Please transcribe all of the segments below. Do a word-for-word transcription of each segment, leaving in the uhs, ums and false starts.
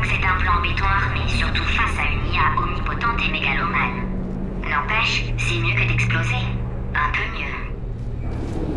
pas que c'est un plan bétoire, mais surtout face à une I A omnipotente et mégalomane. N'empêche, c'est mieux que d'exploser. Un peu mieux.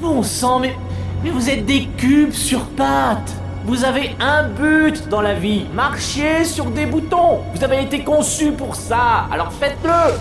Bon sang, mais, mais vous êtes des cubes sur pattes. Vous avez un but dans la vie, marcher sur des boutons. Vous avez été conçus pour ça, alors faites-le.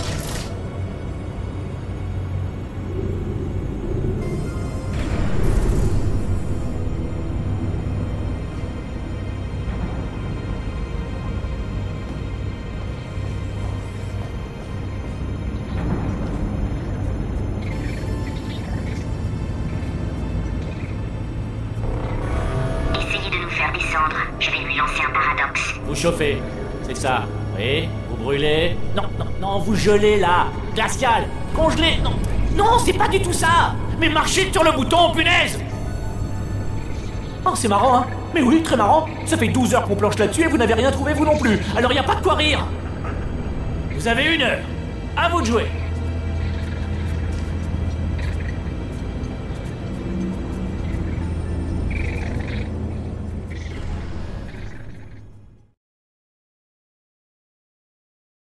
Vous chauffez, c'est ça, oui, vous brûlez, non, non, non, vous gelez là, glacial, congelé, non, non, c'est pas du tout ça, mais marchez sur le bouton, punaise. Oh, c'est marrant, hein, mais oui, très marrant, ça fait douze heures qu'on planche là-dessus et vous n'avez rien trouvé vous non plus, alors y a pas de quoi rire. Vous avez une heure, à vous de jouer.